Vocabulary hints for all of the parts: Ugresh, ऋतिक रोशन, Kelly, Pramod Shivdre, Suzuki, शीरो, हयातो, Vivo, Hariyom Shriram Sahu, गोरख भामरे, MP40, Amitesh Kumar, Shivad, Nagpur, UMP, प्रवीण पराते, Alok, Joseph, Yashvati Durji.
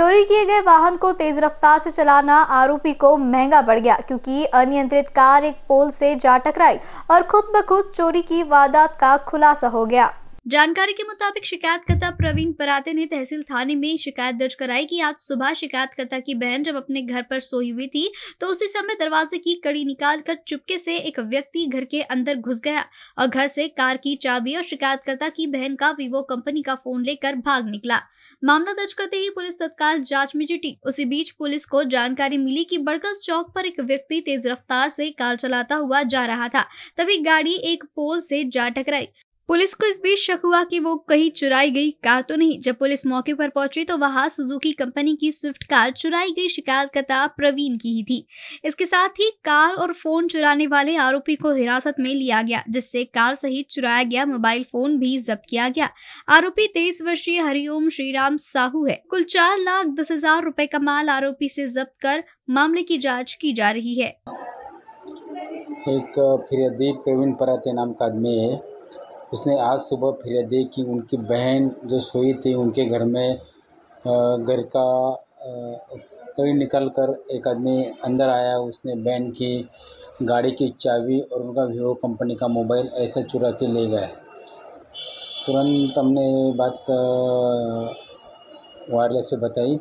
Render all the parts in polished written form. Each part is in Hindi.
चोरी किए गए वाहन को तेज रफ्तार से चलाना आरोपी को महंगा पड़ गया, क्योंकि अनियंत्रित कार एक पोल से जा टकराई और खुद ब खुद चोरी की वारदात का खुलासा हो गया। जानकारी के मुताबिक शिकायतकर्ता प्रवीण पराते ने तहसील थाने में शिकायत दर्ज कराई कि आज सुबह शिकायतकर्ता की बहन जब अपने घर पर सोई हुई थी तो उसी समय दरवाजे की कड़ी निकालकर चुपके से एक व्यक्ति घर के अंदर घुस गया और घर से कार की चाबी और शिकायतकर्ता की बहन का वीवो कंपनी का फोन लेकर भाग निकला। मामला दर्ज करते ही पुलिस तत्काल जाँच में जुटी। उसी बीच पुलिस को जानकारी मिली कि बड़कस चौक पर एक व्यक्ति तेज रफ्तार से कार चलाता हुआ जा रहा था, तभी गाड़ी एक पोल से जा टकराई। पुलिस को इस बीच शक हुआ कि वो कहीं चुराई गई कार तो नहीं। जब पुलिस मौके पर पहुंची तो वहां सुजुकी कंपनी की स्विफ्ट कार चुराई गई शिकायतकर्ता प्रवीण की ही थी। इसके साथ ही कार और फोन चुराने वाले आरोपी को हिरासत में लिया गया, जिससे कार सहित चुराया गया मोबाइल फोन भी जब्त किया गया। आरोपी 23 वर्षीय हरिओम श्रीराम साहू है। कुल 4,10,000 रुपए का माल आरोपी से जब्त कर मामले की जाँच की जा रही है। एक फिरयादी प्रवीण पराते नाम का आदमी है, उसने आज सुबह फिरियादी की उनकी बहन जो सोई थी उनके घर में घर का कड़ी निकल कर एक आदमी अंदर आया। उसने बहन की गाड़ी की चाबी और उनका वीवो कंपनी का मोबाइल ऐसे चुरा के ले गया। तुरंत हमने बात वायरलेस पे बताई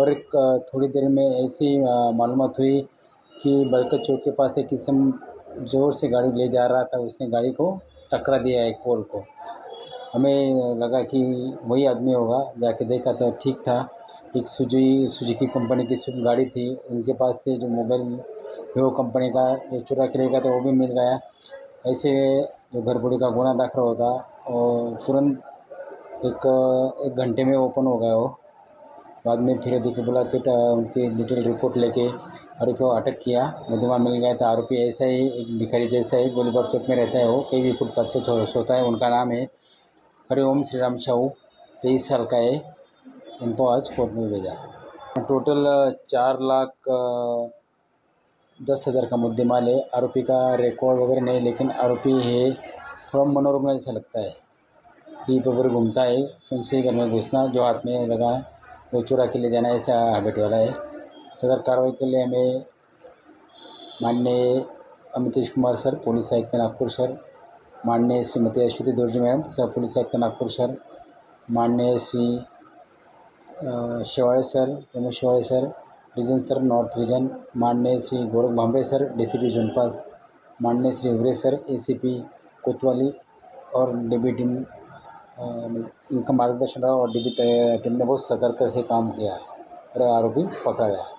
और एक थोड़ी देर में ऐसी मालूमात हुई कि बड़कत चौक के पास एक किस्म ज़ोर से गाड़ी ले जा रहा था, उसने गाड़ी को टकरा दिया एक पोल को। हमें लगा कि वही आदमी होगा, जाके देखा तो ठीक था। एक सुजुकी कंपनी की स्विफ्ट गाड़ी थी, उनके पास से जो मोबाइल वीवो कंपनी का जो चुरा के लेगा था वो भी मिल गया। ऐसे जो घरपुड़ी का गुना दाखिल होता और तुरंत एक घंटे में ओपन हो गया। वो बाद में फिर अधिक बुला के उनकी डिटेल रिपोर्ट लेके आरोपी को अटक किया। मधुमा मिल गया था। आरोपी ऐसा ही एक भिखारी जैसा ही गोलीबार चौक में रहता है, वो कई भी फुटपाथ पर सोता है। उनका नाम है हरिओम श्रीराम साहू, 23 साल का है। उनको आज कोर्ट में भेजा। टोटल 4,10,000 का मुद्देमाल है। आरोपी का रिकॉर्ड वगैरह नहीं, लेकिन आरोपी है थोड़ा मनोरंजन ऐसा लगता है कि पर घूमता है। उनसे घर में घुसना, जो हाथ में लगाना, वो चुरा के ले जाना, ऐसा हैबिट वाला है। सदर कार्रवाई के लिए हमें माननीय अमितेश कुमार सर, पुलिस आयुक्त नागपुर सर, माननीय श्रीमती यशवती दुर्जी मैडम, सह पुलिस आयुक्त नागपुर सर, माननीय Shri Shivad sir, Pramod Shivade sir, region sir north region, माननीय श्री गोरख भामरे सर, डीसीपी जोनपास, माननीय श्री उग्रेश सर, एसीपी कोतवाली और डीबी टीम इनका मार्गदर्शन रहा और डीबी टीम ने बहुत सतर्कता से काम किया और आरोपी पकड़ा गया।